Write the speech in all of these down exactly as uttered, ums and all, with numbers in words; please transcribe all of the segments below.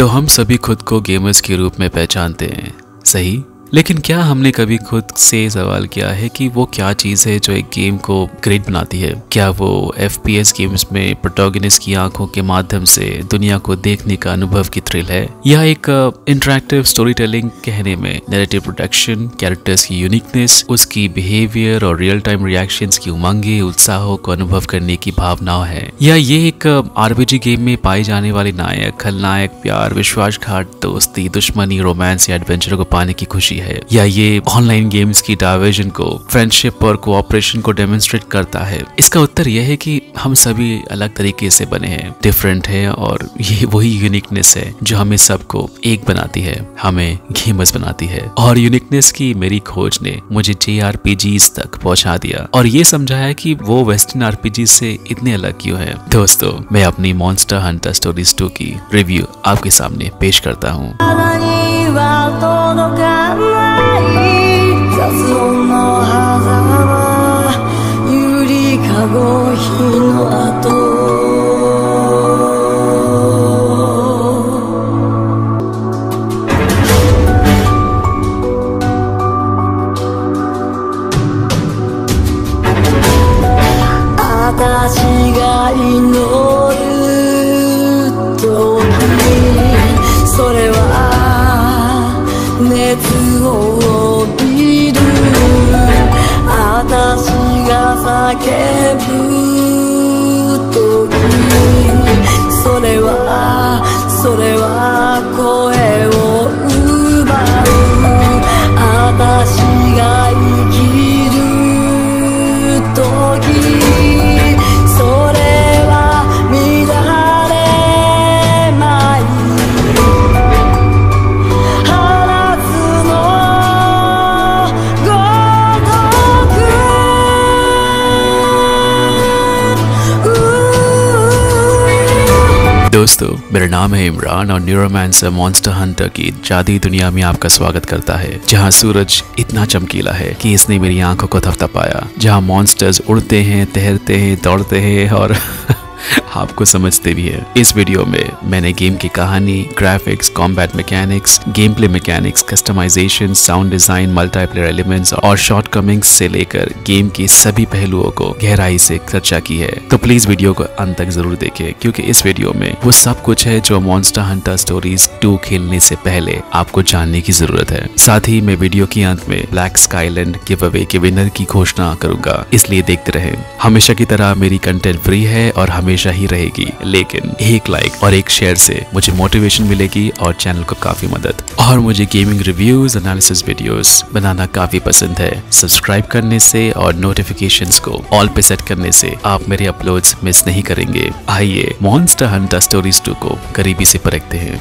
तो हम सभी खुद को गेमर्स के रूप में पहचानते हैं, सही। लेकिन क्या हमने कभी खुद से सवाल किया है कि वो क्या चीज़ है जो एक गेम को ग्रेट बनाती है? क्या वो एफ पी एस गेम्स में प्रोटोगनिस्ट की आंखों के माध्यम से दुनिया को देखने का अनुभव की थ्रिल है, या एक इंटरैक्टिव स्टोरी टेलिंग कहने में नैरेटिव प्रोडक्शन, कैरेक्टर्स की यूनिकनेस, उसकी बिहेवियर और रियल टाइम रिएक्शंस की उमंगे, उत्साहों को अनुभव करने की भावनाओं है, या ये एक आर पी जी गेम में पाए जाने वाले नायक, खलनायक, प्यार, विश्वासघात, दोस्ती, दुश्मनी, रोमांस या एडवेंचर को पाने की खुशी है, या ये ऑनलाइन गेम्स की डायवर्जन को, फ्रेंडशिप और कोऑपरेशन को डेमोन्स्ट्रेट करता है? इसका उत्तर यह है कि हम सभी अलग तरीके से बने हैं, डिफरेंट हैं, और ये वही यूनिकनेस है जो हमें सबको एक बनाती है, हमें गेमर्स बनाती है। और यूनिकनेस की मेरी खोज ने मुझे जे आर पी जीज़ तक पहुंचा दिया और ये समझाया कि वो वेस्टर्न आर पी जी से इतने अलग क्यों है। दोस्तों, मैं अपनी मॉन्स्टर हंटर स्टोरीज टू की रिव्यू आपके सामने पेश करता हूँ। दोस्तों, मेरा नाम है इमरान और न्यूरोमैंसर मॉन्स्टर हंटर की जादुई दुनिया में आपका स्वागत करता है, जहां सूरज इतना चमकीला है कि इसने मेरी आंखों को थपथपाया, जहां मॉन्स्टर्स उड़ते हैं, तैरते हैं, दौड़ते हैं और आपको समझते भी है। इस वीडियो में मैंने गेम की कहानी, graphics, combat mechanics, game play mechanics, customisation, sound design, multiplayer elements और शॉर्टकमिंग्स से लेकर गेम के सभी पहलुओं को गहराई से चर्चा की है। तो प्लीज वीडियो को अंत तक जरूर देखें, क्योंकि इस वीडियो में वो सब कुछ है जो मॉन्स्टर हंटर स्टोरीज टू खेलने से पहले आपको जानने की जरूरत है। साथ ही मैं वीडियो के अंत में ब्लैक स्काईलैंड गिव अवे के विनर की घोषणा करूंगा, इसलिए देखते रहे। हमेशा की तरह मेरी कंटेंट फ्री है और हमेशा ही रहेगी, लेकिन एक लाइक और एक शेयर से मुझे मोटिवेशन मिलेगी और चैनल को काफी मदद। और मुझे गेमिंग रिव्यूज, एनालिसिस वीडियोस बनाना काफी पसंद है। सब्सक्राइब करने से और नोटिफिकेशंस को ऑल पे सेट करने से आप मेरे अपलोड्स मिस नहीं करेंगे। आइए मॉन्स्टर हंटर स्टोरीज टू को करीबी से परखते हैं।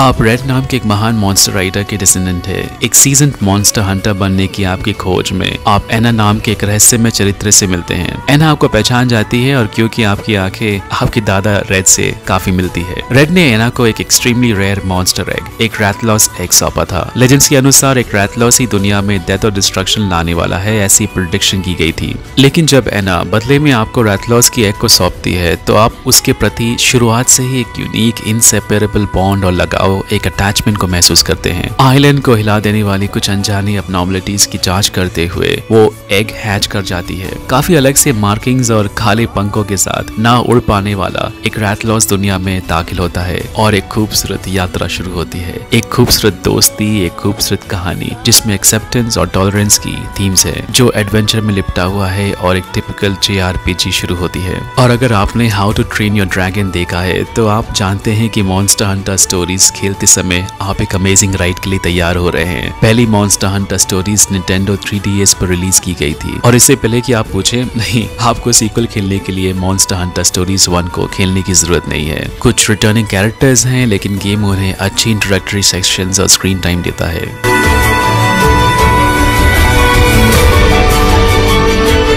आप रेड नाम के एक महान मॉन्स्टर राइडर के डिसेंडेंट है। एक सीजन मॉन्स्टर हंटर बनने की आपकी खोज में आप एना नाम के एक रहस्यमय चरित्र से मिलते हैं। एना आपको पहचान जाती है और क्योंकि आपकी आंखें आपके दादा रेड से काफी मिलती है, रेड ने एना को एक एक्सट्रीमली रेयर मॉन्स्टर एग, एक रैथलॉस एग सौंपा था। लेजेंड्स के अनुसार एक रैथलॉस ही दुनिया में डेथ और डिस्ट्रक्शन लाने वाला है, ऐसी प्रेडिक्शन की गई थी। लेकिन जब एना बदले में आपको रैथलॉस की एग को सौंपती है, तो आप उसके प्रति शुरुआत से ही एक यूनिक, इनसेपरेबल बॉन्ड और लगाव, एक अटैचमेंट को महसूस करते हैं। आइलैंड को हिला देने वाली कुछ अनजानी एबनॉर्मलिटीज की जांच करते हुए वो एग हैच कर जाती है। काफी अलग से मार्किंग्स और खाली पंखों के साथ ना उड़ पाने वाला एक रैथलॉस दुनिया में दाखिल होता है और एक खूबसूरत यात्रा शुरू होती है। एक खूबसूरत दोस्ती, एक खूबसूरत कहानी जिसमें एक्सेप्टेंस और टॉलरेंस की थीम्स है, जो एडवेंचर में लिपटा हुआ है और एक typical J R P G शुरू होती है। और अगर आपने how to train your dragon देखा है, तो आप जानते हैं कि मॉन्स्टर हंटर स्टोरीज खेलते समय आप एक अमेजिंग राइड के लिए तैयार हो रहे हैं। पहली Monster Hunter Stories Nintendo three D S पर रिलीज की गई थी और इससे पहले कि आप पूछे, नहीं, आपको सीक्वल खेलने के लिए मॉन्स्टर हंटर स्टोरीज वन को खेलने की जरूरत नहीं है। कुछ रिटर्निंग कैरेक्टर्स हैं, लेकिन गेम उन्हें अच्छी इंटरेक्टरी सेक्शंस और स्क्रीन टाइम देता है।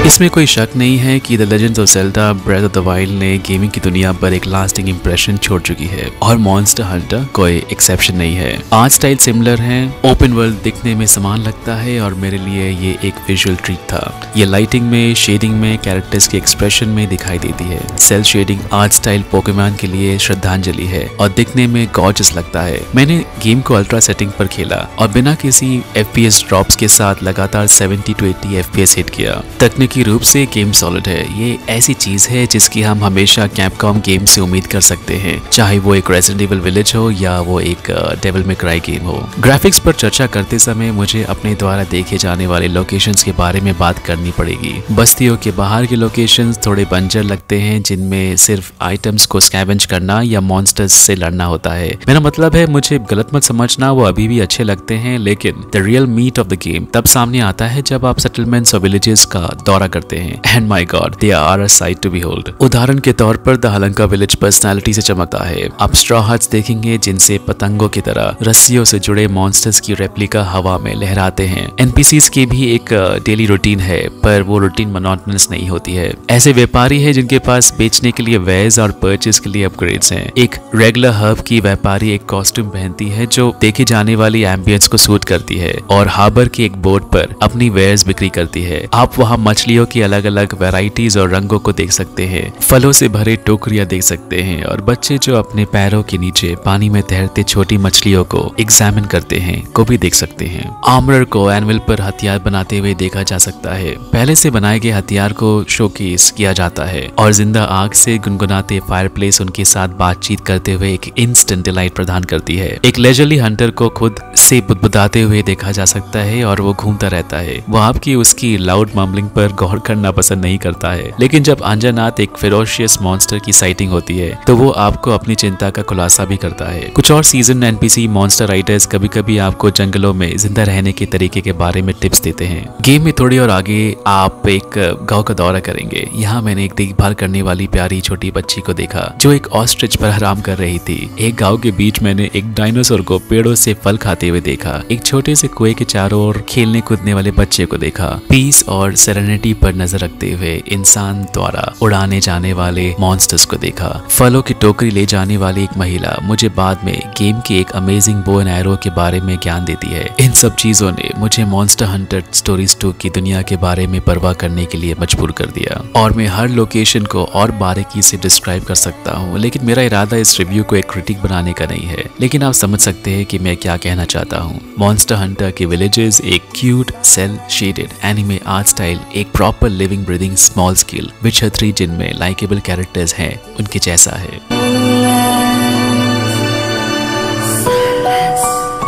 इसमें कोई शक नहीं है कि the legends of Zelda breath of the wild ने गेमिंग की दुनिया पर एक लास्टिंग इंप्रेशन छोड़ चुकी है और मॉन्स्टर हंटर कोई एक्सेप्शन नहीं है। आर्ट स्टाइल सिमिलर है, ओपन वर्ल्ड दिखने में समान लगता है और मेरे लिए ये एक विजुअल ट्रीट था। ये लाइटिंग में, शेडिंग में, कैरेक्टर्स के एक्सप्रेशन में दिखाई देती है। Cel shading art style Pokemon के लिए श्रद्धांजलि है और दिखने में गॉर्जियस लगता है। मैंने गेम को अल्ट्रा सेटिंग पर खेला और बिना किसी एफपीएस ड्रॉप्स के साथ लगातार seventy two eighty FPS hit किया। तकनीक की रूप से गेम सॉलिड है। ये ऐसी चीज है जिसकी हम हमेशा कैपकॉम गेम से उम्मीद कर सकते हैं, चाहे वो एक रेजिडेंट एविल विलेज हो या वो एक डेविल मे क्राई गेम हो। ग्राफिक्स पर चर्चा करते समय मुझे अपने द्वारा देखे जाने वाले लोकेशंस के बारे में बात करनी पड़ेगी। बस्तियों के बाहर के लोकेशंस थोड़े बंजर लगते हैं, जिनमें सिर्फ आइटम्स को स्कैवेंज करना या मॉन्स्टर्स से लड़ना होता है। मेरा मतलब है, मुझे गलत मत समझना, वो अभी भी अच्छे लगते हैं, लेकिन the real meat of the game तब सामने आता है जब आप सेटलमेंट्स और विलेजेस का दौरा करते हैं। And my God, they are a sight to behold. उदाहरण के तौर पर द हलंका विलेज पर्सनालिटी से चमकता है। आप स्ट्रॉ हट्स देखेंगे जिनसे पतंगों की तरह रस्सियों से जुड़े मॉन्स्टर्स की रेप्लिका हवा में लहराते हैं। एनपीसीज की भी एक डेली रूटीन है, पर वो रूटीन मोनोटोनस नहीं होती है। ऐसे व्यापारी है जिनके पास बेचने के लिए वेज और परचेज के लिए अपग्रेड्स हैं। एक रेगुलर हर्ब की व्यापारी एक कॉस्ट्यूम पहनती है जो देखे जाने वाली एम्बियंस को सूट करती है और हार्बर की एक बोट पर अपनी वेयर्स बिक्री करती है। आप वहाँ मछलियों की अलग अलग वैरायटीज और रंगों को देख सकते हैं, फलों से भरे टोकरियां देख सकते हैं और बच्चे जो अपने पैरों के नीचे पानी में तैरते छोटी मछलियों को एग्जामिन करते हैं को भी देख सकते हैं। आर्मरर को एनविल पर हथियार बनाते हुए देखा जा सकता है। पहले से बनाए गए हथियार को शोकेस किया जाता है और जिंदा आग से गुनगुनाते फायरप्लेस उनके साथ बातचीत करते हुए एक इंस्टेंट डिलाइट प्रदान करती है। एक लेजरली हंटर को खुद से बुदबुदाते हुए देखा जा सकता है और वो घूमता रहता है। वो आपकी उसकी लाउड मम्बलिंग पर गौर करना पसंद नहीं करता है, लेकिन जब अंजनाथ एक फेरोशियस मॉन्स्टर की साइटिंग होती है तो वो आपको अपनी चिंता का खुलासा भी करता है। कुछ और सीजन एनपीसी मॉन्स्टर राइडर्स कभी कभी आपको जंगलों में जिंदा रहने के तरीके के बारे में टिप्स देते हैं। गेम में थोड़ी और आगे आप एक गांव का दौरा करेंगे। यहाँ मैंने एक देखभाल करने वाली प्यारी छोटी बच्ची को देखा जो एक ऑस्ट्रिच पर आराम कर रही थी। एक गाँव के बीच मैंने एक डायनासोर को पेड़ों से फल खाते हुए देखा। एक छोटे से कुएं के चारों ओर खेलने कूदने वाले बच्चे को देखा। पीस और सेरेनिटी पर नजर रखते हुए इंसान द्वारा उड़ाने जाने वाले मॉन्स्टर्स को देखा। फलों की टोकरी ले जाने वाली एक महिला मुझे बाद में गेम की एक अमेजिंग बो एंड एरो के बारे में ज्ञान देती है। इन सब चीजों ने मुझे मॉन्स्टर हंटर स्टोरीज टू की दुनिया के बारे में परवाह करने के लिए मजबूर कर दिया और मैं हर लोकेशन को और बारीकी से डिस्क्राइब कर सकता हूँ, लेकिन मेरा इरादा इस रिव्यू को एक क्रिटिक बनाने का नहीं है, लेकिन आप समझ सकते हैं कि मैं क्या कहना चाहता हूँ। मॉन्स्टर हंटर के विलेजेस एक cute cel shaded anime art style, एक proper living breathing small scale Witcher three जिनमें लाइकेबल कैरेक्टर्स हैं उनके जैसा है।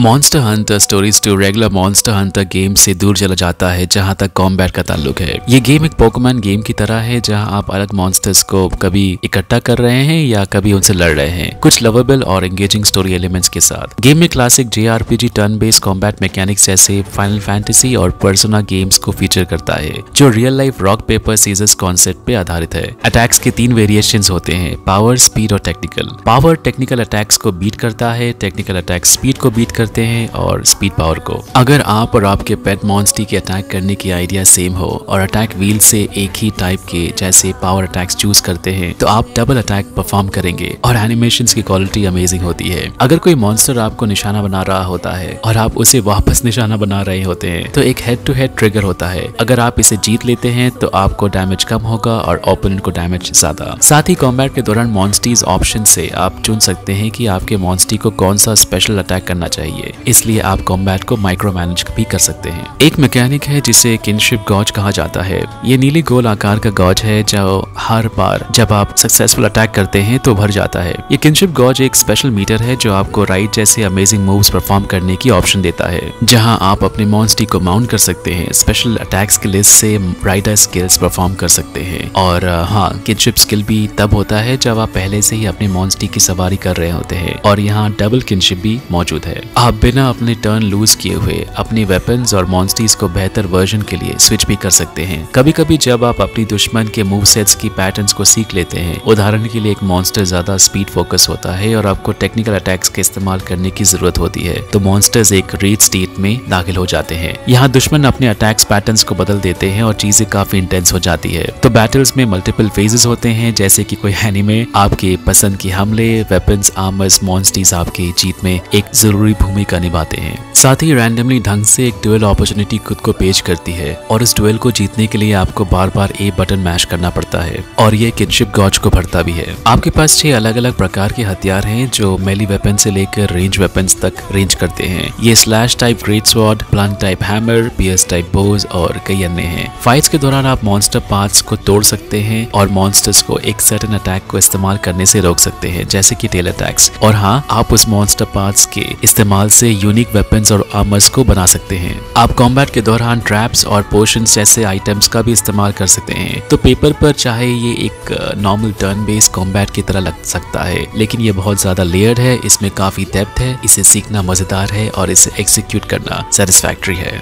Monster Hunter Stories two regular Monster Hunter game से दूर चला जाता है जहां तक कॉम्बैट का ताल्लुक है। ये गेम एक पोकेमॉन गेम की तरह है जहां आप अलग मॉन्स्टर्स को कभी इकट्ठा कर रहे हैं या कभी उनसे लड़ रहे हैं, कुछ लवेबल और एंगेजिंग स्टोरी एलिमेंट्स के साथ। गेम में classic JRPG turn based combat mechanics जैसे फाइनल फैंटेसी और पर्सोना गेम्स को फीचर करता है, जो real life rock paper scissors concept पे आधारित है। अटैक्स के तीन वेरिएशन होते हैं, पावर, स्पीड और टेक्निकल। पावर टेक्निकल अटैक्स को बीट करता है, टेक्निकल अटैक स्पीड को बीट करता हैं और स्पीड पावर को। अगर आप और आपके पेट मॉन्स्टर की अटैक करने की आइडिया सेम हो और अटैक व्हील से एक ही टाइप के जैसे पावर अटैक्स चूज करते हैं तो आप डबल अटैक परफॉर्म करेंगे और एनिमेशंस की क्वालिटी अमेजिंग होती है। अगर कोई मॉन्स्टर आपको निशाना बना रहा होता है और आप उसे वापस निशाना बना रहे होते हैं तो एक हेड टू हेड ट्रिगर होता है। अगर आप इसे जीत लेते हैं तो आपको डैमेज कम होगा और ओपोनेंट को डैमेज ज्यादा। साथ ही कॉम्बैट के दौरान मॉन्स्टर्स ऑप्शन से आप चुन सकते हैं कि आपके मॉन्स्टर को कौन सा स्पेशल अटैक करना चाहिए, इसलिए आप कॉम्बैट को माइक्रो मैनेज भी कर सकते हैं। एक मैकेनिक है जिसे किनशिप गॉज कहा जाता है। ये नीले गोल आकार का गॉज है जो हर बार जब आप सक्सेसफुल अटैक करते हैं तो भर जाता है। ये किनशिप गॉज एक स्पेशल मीटर है जो आपको राइड जैसे अमेजिंग मूव्स परफॉर्म करने की ऑप्शन देता है, जहां आप अपने मॉन्स्टर को माउंट कर सकते हैं, स्पेशल अटैक्स की लिस्ट से राइडर स्किल्स परफॉर्म कर सकते हैं। और हाँ, किनशिप स्किल भी तब होता है जब आप पहले से ही अपने मॉन्स्टर की सवारी कर रहे होते हैं और यहाँ डबल किनशिप भी मौजूद है। आप आप बिना अपने टर्न लूज किए हुए अपने वेपन्स और मॉन्स्टीज को बेहतर वर्जन के लिए स्विच भी कर सकते हैं। कभी कभी जब आप अपनी दुश्मन के मूव सेट्स की पैटर्न्स को सीख लेते हैं, उदाहरण के लिए एक मॉन्स्टर ज्यादा स्पीड फोकस होता है और आपको टेक्निकल अटैक्स के इस्तेमाल करने की जरूरत होती है, तो मॉन्स्टर्स एक रेड स्टेट में दाखिल हो जाते हैं। यहाँ दुश्मन अपने अटैक्स पैटर्न्स को बदल देते हैं और चीजें काफी इंटेंस हो जाती है। तो बैटल्स में मल्टीपल फेजेस होते हैं, जैसे कि कोई एनीमे, आपके पसंद के हमले, वेपन्स, आर्मर्स, मॉन्स्टीज आपकी जीत में एक जरूरी भूमिका निभाते हैं। साथ ही रैंडमली ढंग से एक ड्यूल अपॉर्चुनिटी खुद को पेश करती है और इस ड्यूल को जीतने के लिए आपको बार बार ए बटन मैश करना पड़ता है और ये किनशिप गॉज को भरता भी है। आपके पास छह अलग अलग प्रकार के हथियार हैं जो मेली वेपन से लेकर रेंज वेपन्स तक रेंज करते हैं। ये slash type great sword, plant type hammer, pierce type bows और कई अन्य हैं। फाइट्स के दौरान आप मॉन्स्टर पार्ट्स को तोड़ सकते हैं और मॉन्स्टर्स को एक सर्टेन अटैक को इस्तेमाल करने से रोक सकते हैं, जैसे कि टेल अटैक्स। और हाँ, आप उस मॉन्स्टर पार्ट्स के इस्तेमाल से यूनिक वेपन्स और आर्मर्स को बना सकते हैं। आप कॉम्बैट के दौरान ट्रैप्स और पोशंस जैसे आइटम्स का भी इस्तेमाल कर सकते हैं। तो पेपर पर चाहे ये एक नॉर्मल टर्न बेस्ड कॉम्बैट की तरह लग सकता है, लेकिन ये बहुत ज्यादा लेयर्ड है, इसमें काफी डेप्थ है, इसे सीखना मजेदार है और इसे एग्जीक्यूट करना सेटिस्फैक्टरी है।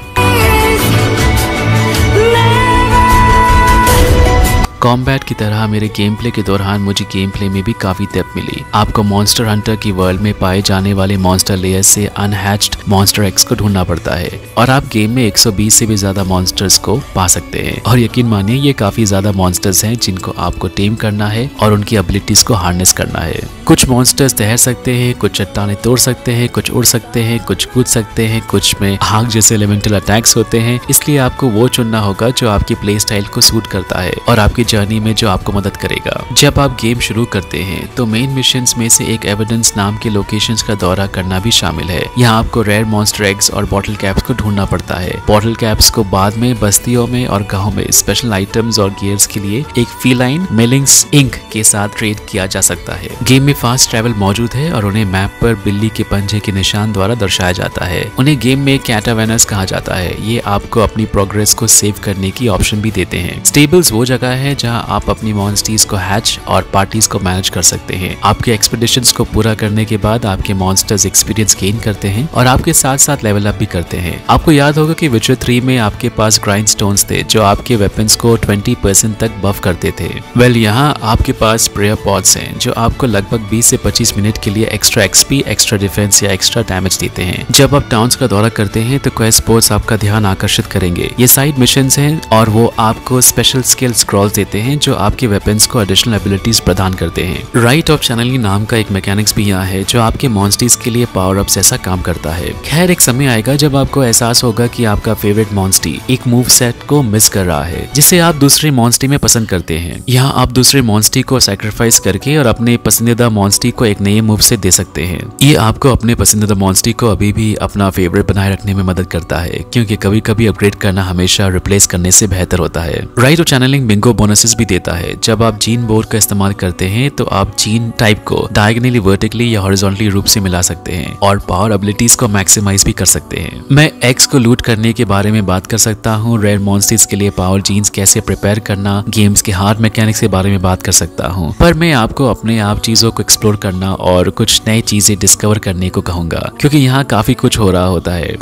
कॉम्बैट की तरह मेरे गेम प्ले के दौरान मुझे गेम प्ले में भी काफी डेप्थ मिली। आपको मॉन्स्टर हंटर की वर्ल्ड में पाए जाने वाले मॉन्स्टर लेयर से अनहैच्ड मॉन्स्टर एक्स को ढूंढना पड़ता है और आप गेम में एक सौ बीस से भी ज्यादा मॉन्स्टर्स को पा सकते हैं। और यकीन मानिए ये काफी ज्यादा मॉन्स्टर्स हैं जिनको आपको टेम करना है और उनकी एबिलिटीज को हार्नेस करना है। कुछ मॉन्स्टर्स तैर सकते हैं, कुछ चट्टाने तोड़ सकते हैं, कुछ उड़ सकते हैं, कुछ कूद सकते हैं, कुछ में आग जैसे एलिमेंटल अटैक्स होते हैं। इसलिए आपको वो चुनना होगा जो आपकी प्ले स्टाइल को सूट करता है और आपकी जर्नी में जो आपको मदद करेगा। जब आप गेम शुरू करते हैं तो मेन मिशंस में से एक एविडेंस नाम के लोकेशंस का दौरा करना भी शामिल है। यहाँ आपको रेयर मॉन्स्टर एग्स और बॉटल कैप्स को ढूंढना पड़ता है। बॉटल कैप्स को बाद में बस्तियों में और गाँव में स्पेशल आइटम्स और गियर्स के लिए एक फीलाइन मेलिंग्स इंक के साथ ट्रेड किया जा सकता है। गेम में फास्ट ट्रेवल मौजूद है और उन्हें मैप पर बिल्ली के पंजे के निशान द्वारा दर्शाया जाता है। उन्हें गेम में कैटावेनस कहा जाता है। ये आपको अपनी प्रोग्रेस को सेव करने की ऑप्शन भी देते हैं। स्टेबल्स वो जगह है जहां आप अपनी मॉन्स्टीज को हैच और पार्टीज को मैनेज कर सकते हैं। आपके एक्सपेडिशंस को पूरा करने के बाद आपके मॉन्स्टर्स एक्सपीरियंस गेन करते हैं और आपके साथ साथ लेवल अप भी करते हैं। आपको याद होगा कि विचर थ्री में आपके पास ग्राइंडस्टोन्स थे जो आपके वेपन्स को बीस परसेंट तक बफ करते थे। वेल यहाँ आपके पास प्रेयर पॉड्स हैं जो आपको लगभग बीस से पच्चीस मिनट के लिए एक्स्ट्रा एक्सपी, एक्स्ट्रा डिफेंस या एक्स्ट्रा डैमेज देते हैं। जब आप टाउन्स का दौरा करते हैं तो क्वेस्ट बोर्ड्स आपका ध्यान आकर्षित करेंगे। ये साइड मिशंस हैं और वो आपको स्पेशल स्किल स्क्रॉल्स देते हैं जो आपके वेपन्स को एडिशनल एबिलिटीज प्रदान करते हैं। राइट ऑफ चैनलिंग नाम का एक मैकेनिक्स भी यहाँ है जो आपके मॉन्स्टर्स के लिए पावर अप्स जैसा काम करता है। खैर, एक समय आएगा जब आपको एहसास होगा कि आपका फेवरेट मॉन्स्टर एक मूव सेट को मिस कर रहा है जिसे आप दूसरे मॉन्स्टर में पसंद करते हैं। यहाँ आप दूसरे मॉन्स्टर को सैक्रिफाइस करके और अपने पसंदीदा मॉन्स्टर को एक नए मूव सेट दे सकते हैं। ये आपको अपने पसंदीदा मॉन्स्टर को अभी भी अपना फेवरेट बनाए रखने में मदद करता है, क्योंकि कभी कभी अपग्रेड करना हमेशा रिप्लेस करने से बेहतर होता है। Rite of channeling bingo bonuses भी देता है। जब आप जीन बोर्ड का इस्तेमाल करते हैं तो आप जीन टाइप को डायगोनली, वर्टिकली या हॉरिजॉन्टली रूप से मिला सकते हैं और पावर एबिलिटीज को मैक्सिमाइज भी कर सकते हैं। मैं एक्स को लूट करने के बारे में बात कर सकता हूँ, रेयर मॉन्स्टर्स के लिए पावर जीन्स कैसे प्रिपेयर करना, गेम्स के हार्ड मैकेनिक्स के बारे में बात कर सकता हूँ, पर मैं आपको अपने आप चीजों को एक्सप्लोर करना और कुछ नई चीजें डिस्कवर करने को कहूँगा, क्योंकि यहाँ काफी कुछ हो रहा होता है।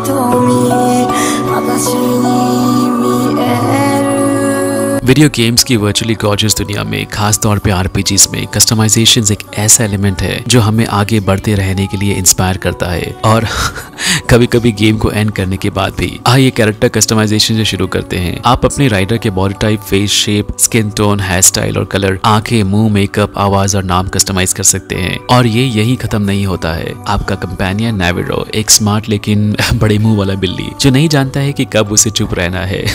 वीडियो गेम्स की वर्चुअली गॉर्जियस दुनिया में, खास तौर पे आरपीजीज में, कस्टमाइजेशंस एक ऐसा एलिमेंट है जो हमें आगे बढ़ते रहने के लिए इंस्पायर करता है और कभी कभी गेम को एंड करने के बाद भी। आइए कैरेक्टर कस्टमाइजेशन से शुरू करते हैं। आप अपने राइडर के body type, face shape, skin tone, hair style और कलर, आंखें, मुंह, मेकअप, आवाज और नाम कस्टमाइज कर सकते हैं। और ये यही खत्म नहीं होता है। आपका कंपेनियन नेवेरो, एक स्मार्ट लेकिन बड़े मुंह वाला बिल्ली जो नहीं जानता है कि कब उसे चुप रहना है,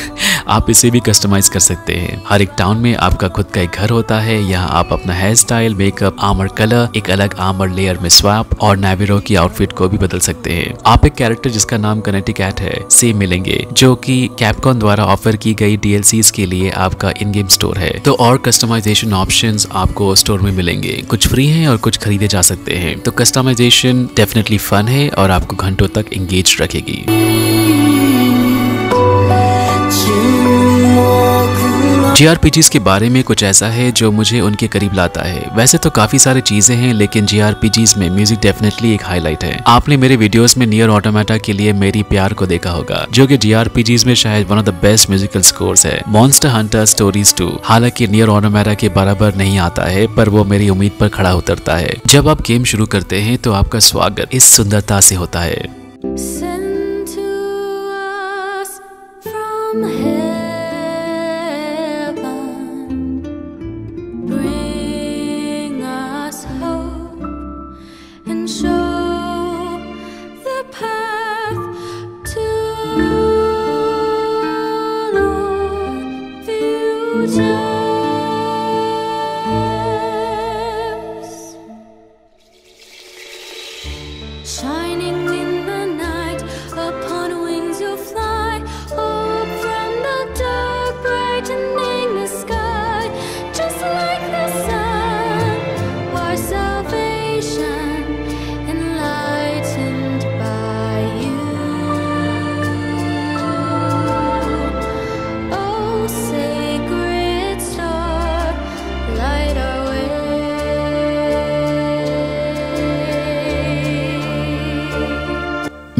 आप इसे भी कस्टमाइज कर सकते हैं। हर एक टाउन में आपका खुद का एक घर होता है। यहाँ आप अपना hair style, makeup, armour colour, एक अलग आर्मर लेयर में स्वैप और नेवेरो की आउटफिट को भी बदल सकते हैं। आप एक कैरेक्टर जिसका नाम कनेकिकैट है से मिलेंगे, जो कि कैपकॉम द्वारा ऑफर की गई डीएलसीज के लिए आपका इन गेम स्टोर है। तो और कस्टमाइजेशन ऑप्शंस आपको स्टोर में मिलेंगे, कुछ फ्री है और कुछ खरीदे जा सकते हैं। तो कस्टमाइजेशन डेफिनेटली फन है और आपको घंटों तक एंगेज रखेगी। जेआरपीजीज के बारे में कुछ ऐसा है जो मुझे उनके करीब लाता है। वैसे तो काफी सारी चीजें हैं, लेकिन जेआरपीजीज में म्यूजिक डेफिनेटली एक हाईलाइट है। आपने मेरे वीडियोस में नियर ऑटोमेटा के लिए मेरी प्यार को देखा होगा, जो कि जेआरपीजीज में शायद one of the best musical scores है। मॉन्स्टर हंटर स्टोरीज टू हालांकि नियर ऑटोमेटा के बराबर नहीं आता है, पर वो मेरी उम्मीद पर खड़ा उतरता है। जब आप गेम शुरू करते हैं तो आपका स्वागत इस सुंदरता से होता है।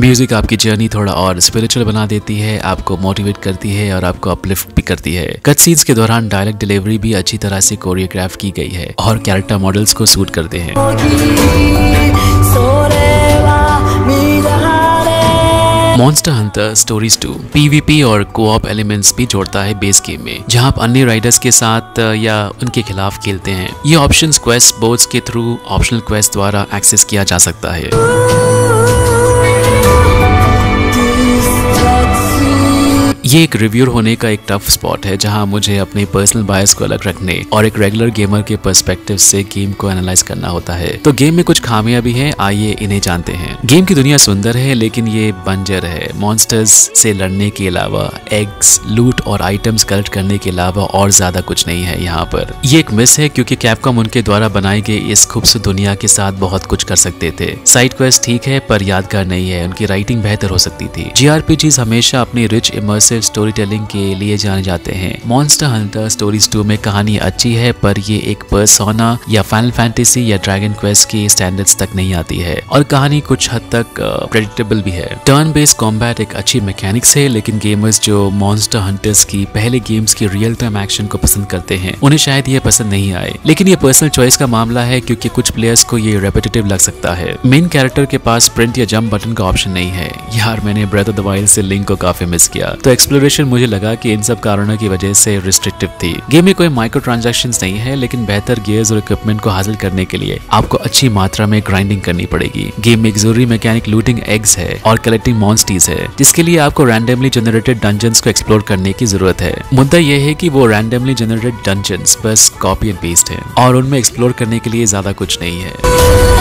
म्यूजिक आपकी जर्नी थोड़ा और स्पिरिचुअल बना देती है, आपको मोटिवेट करती है और आपको अपलिफ्ट भी करती है। कट सीन्स के दौरान डायलॉग डिलीवरी भी अच्छी तरह से कोरियोग्राफ की गई है और कैरेक्टर मॉडल्स को सूट करते हैं। Monster Hunter Stories two PvP और कोऑप एलिमेंट्स भी जोड़ता है बेस गेम में, जहां आप अन्य राइडर्स के साथ या उनके खिलाफ खेलते हैं। ये ऑप्शंस क्वेस्ट बोर्ड्स के थ्रू ऑप्शनल क्वेस्ट द्वारा एक्सेस किया जा सकता है। ये एक रिव्यूअर होने का एक टफ स्पॉट है, जहां मुझे अपने पर्सनल बायस को अलग रखने और एक रेगुलर गेमर के पर्सपेक्टिव से गेम को एनालाइज करना होता है। तो गेम में कुछ खामियां भी हैं, आइए इन्हें जानते हैं। गेम की दुनिया सुंदर है, लेकिन ये बंजर है। मॉन्स्टर्स से लड़ने के अलावा एग्स, लूट और आइटम्स कलेक्ट करने के अलावा और ज्यादा कुछ नहीं है यहाँ पर। ये एक मिस है, क्योंकि कैपकॉम उनके द्वारा बनाई गई इस खूबसूरत दुनिया के साथ बहुत कुछ कर सकते थे। साइड क्वेस्ट ठीक है, पर यादगार नहीं है। उनकी राइटिंग बेहतर हो सकती थी। जेआरपीजीज हमेशा अपनी रिच इमर्सिव स्टोरी टेलिंग के लिए जाने जाते हैं। मॉन्स्टर हंटर स्टोरीज टू में कहानी अच्छी है, पर ये एक परसोना या फाइनल फैंटेसी या ड्रैगन क्वेस्ट के स्टैंडर्ड्स तक नहीं आती है, और कहानी कुछ हद तक प्रेडिक्टेबल भी है। टर्न बेस्ड कॉम्बैट एक अच्छी मैकेनिक्स है, लेकिन गेमर्स जो मॉन्स्टर हंटर्स की पहले गेम्स की रियल टाइम एक्शन को पसंद करते हैं, उन्हें शायद ये पसंद नहीं आए। लेकिन ये पर्सनल चॉइस का मामला है, क्योंकि कुछ प्लेयर्स को ये रेपिटेटिव लग सकता है। मेन कैरेक्टर के पास प्रिंट या जंप बटन का ऑप्शन नहीं है। यार, मैंने ब्रेथ ऑफ द वाइल्ड से लिंक को काफी मिस किया, तो एक्सप्लोरेशन मुझे लगा कि इन सब कारणों की वजह से रिस्ट्रिक्टिव थी। गेम में कोई माइक्रो ट्रांजैक्शंस नहीं है, लेकिन बेहतर गियर्स और इक्विपमेंट को हासिल करने के लिए आपको अच्छी मात्रा में ग्राइंडिंग करनी पड़ेगी। गेम में एक जरूरी मैकेनिक लूटिंग एग्स है और कलेक्टिंग मॉन्स्टर्स है, जिसके लिए आपको रैंडमली जनरेटेड डंजन्स को एक्सप्लोर करने की जरूरत है। मुद्दा यह है कि वो रैंडमली जनरेटेड डंजन्स बस कॉपी एंड पेस्ट है और उनमें एक्सप्लोर करने के लिए ज्यादा कुछ नहीं है।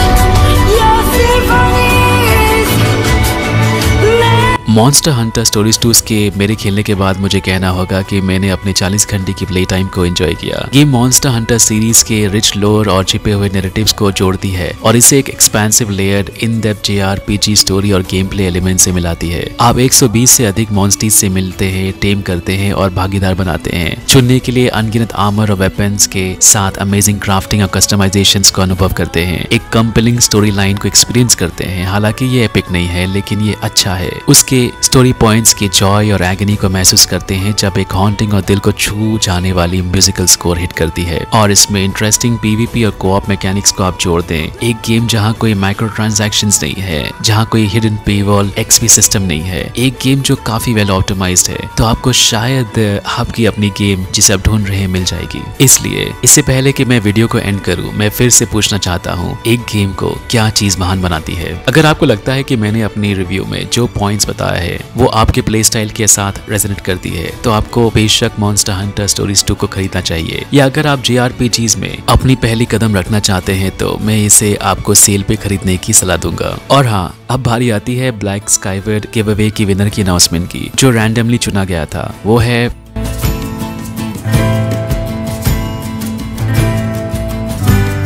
मॉन्स्टर हंटर स्टोरीज टू के मेरे खेलने के बाद मुझे कहना होगा कि मैंने अपने चालीस घंटे की प्ले टाइम को एंजॉय किया। गेम मॉन्स्टर हंटर सीरीज के रिच लोर और छिपे हुए नैरेटिव्स को जोड़ती है और इसे एक expensive layered in depth JRPG story और गेम प्ले एलिमेंट से मिलाती है। आप एक सौ बीस से अधिक मॉन्स्टर्स से मिलते हैं, टेम करते हैं और भागीदार बनाते हैं। चुनने के लिए अनगिनत आर्मर और वेपन्स के साथ अमेजिंग क्राफ्टिंग और कस्टमाइजेशन को अनुभव करते हैं। एक कंपेलिंग स्टोरी लाइन को एक्सपीरियंस करते हैं। हालांकि ये एपिक नहीं है, लेकिन ये अच्छा है। उसके स्टोरी पॉइंट्स के जॉय और एगनी को महसूस करते हैं जब एक हॉन्टिंग और दिल को छू जाने वाली म्यूजिकल स्कोर हिट करती है। और इसमें इंटरेस्टिंग पीवीपी और कोऑप मैकेनिक्स को आप जोड़ दें। एक गेम जहां कोई माइक्रो ट्रांजैक्शंस नहीं है, जहां कोई हिडन पेवॉल एक्सपी सिस्टम नहीं है, एक गेम जो काफी वेल ऑप्टिमाइज्ड है, तो आपको शायद आपकी अपनी गेम जिसे आप ढूंढ रहे हैं मिल जाएगी। इसलिए इससे पहले कि मैं वीडियो को एंड करूं, मैं फिर से पूछना चाहता हूं, एक गेम को क्या चीज महान बनाती है? अगर आपको लगता है कि मैंने अपनी रिव्यू में जो पॉइंट्स बताया है वो आपके प्ले स्टाइल के साथ रेजोनेट करती है, तो आपको बेशक मॉन्स्टर हंटर स्टोरीज टू को खरीदना चाहिए। या अगर आप जेआरपीजीज में अपनी पहली कदम रखना चाहते हैं, तो मैं इसे आपको सेल पे खरीदने की सलाह दूंगा। और हाँ, अब बारी आती है ब्लैक स्काईवर्ड गिवअवे की विनर की अनाउंसमेंट की, जो रैंडमली चुना गया था। वो है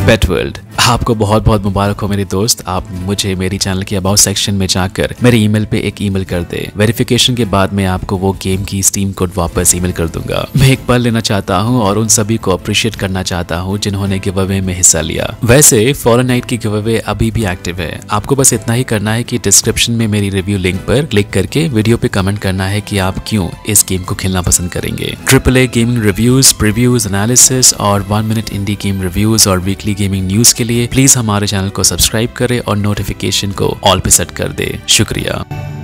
पेट वर्ल्ड। आपको बहुत बहुत मुबारक हो मेरे दोस्त। आप मुझे मेरी चैनल के अबाउट सेक्शन में जाकर मेरे ईमेल पे एक ईमेल कर दे। वेरिफिकेशन के बाद मैं आपको वो गेम की स्टीम कोड वापस ईमेल कर दूंगा। मैं एक पल लेना चाहता हूँ और उन सभी को अप्रिशिएट करना चाहता हूँ जिन्होंने गिव अवे में हिस्सा लिया। वैसे फोर्टनाइट की गिव अवे अभी भी एक्टिव है। आपको बस इतना ही करना है कि डिस्क्रिप्शन में मेरी रिव्यू लिंक पर क्लिक करके वीडियो पे कमेंट करना है कि आप क्यों इस गेम को खेलना पसंद करेंगे। Triple A gaming reviews, previews, analysis और one minute indie game reviews और वीकली गेमिंग न्यूज के लिए प्लीज हमारे चैनल को सब्सक्राइब करें और नोटिफिकेशन को ऑल पे सेट कर दे। शुक्रिया।